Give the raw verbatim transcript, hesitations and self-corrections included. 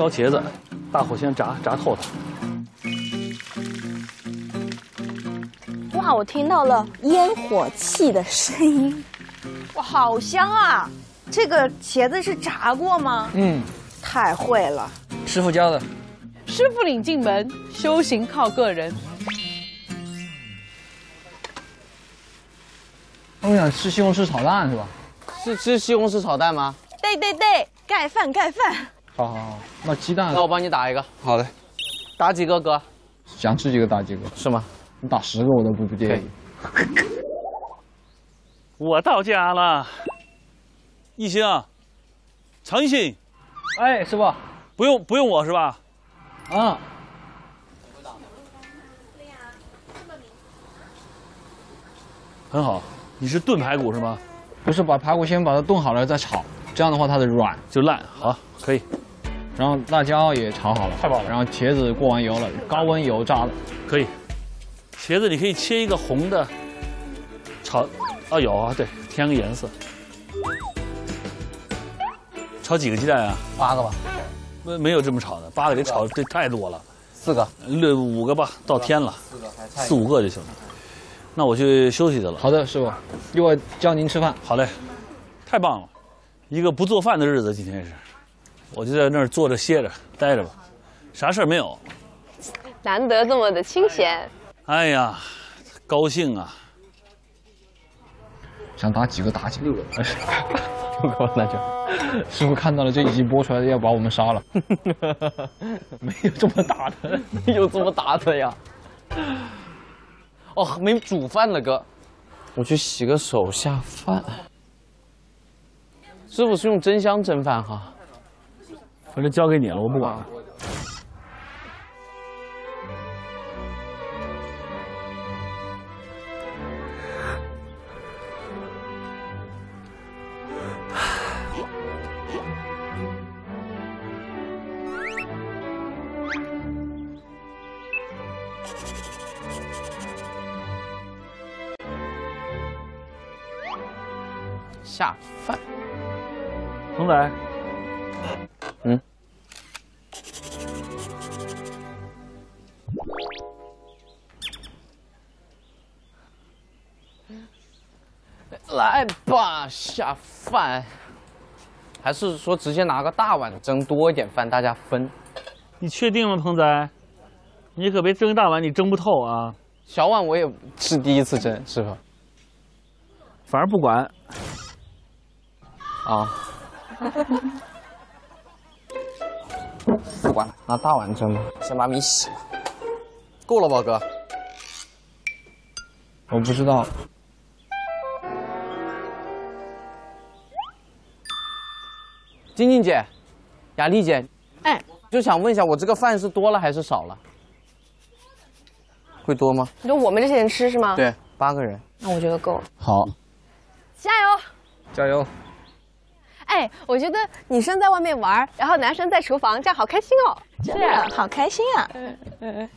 烧茄子，大火先炸，炸透它。哇，我听到了烟火气的声音，哇，好香啊！这个茄子是炸过吗？嗯，太会了，师傅教的。师傅领进门，修行靠个人。 我想吃西红柿炒蛋是吧？是吃西红柿炒蛋吗？对对对，盖饭盖饭。好好好，那鸡蛋。那我帮你打一个。好嘞，打几个哥？想吃几个打几个。是吗？你打十个我都不不介意。我到家了。一心啊，诚心。哎，师傅，不用不用我是吧？啊。 很好，你是炖排骨是吗？不是，把排骨先把它炖好了再炒，这样的话它的软就烂。好，可以。然后辣椒也炒好了，太棒了。然后茄子过完油了，高温油炸的，可以。茄子你可以切一个红的，炒，啊有啊，对，添个颜色。炒几个鸡蛋啊？八个吧。没没有这么炒的，八个得炒这太多了。四个，六五个吧，到天了。四个还差四五个就行了。 那我去休息去了。好的，师傅，一会儿教您吃饭。好嘞，太棒了，一个不做饭的日子，今天是，我就在那儿坐着歇着，待着吧，啥事儿没有。难得这么的清闲。哎呀，高兴啊！想打几个打几个。六个辣椒，师傅看到了就已经播出来要把我们杀了。没有这么打的，没有这么打的呀。 哦，没煮饭了，哥，我去洗个手下饭。师傅是用蒸箱蒸饭哈，反正交给你了，我不管了。下饭，彭仔，嗯，来吧，下饭，还是说直接拿个大碗蒸多一点饭，大家分？你确定吗，彭仔？你可别蒸大碗，你蒸不透啊。小碗我也是第一次蒸，师傅。反正不管。 啊，不管了，拿大碗蒸吧，先把米洗了。够了吧，哥？我不知道。晶晶姐，雅丽姐，哎，就想问一下，我这个饭是多了还是少了？会多吗？你说我们这些人吃是吗？对，八个人。那我觉得够了。好，加油！加油！ 哎，我觉得女生在外面玩，然后男生在厨房，这样好开心哦！是，好开心啊！嗯嗯。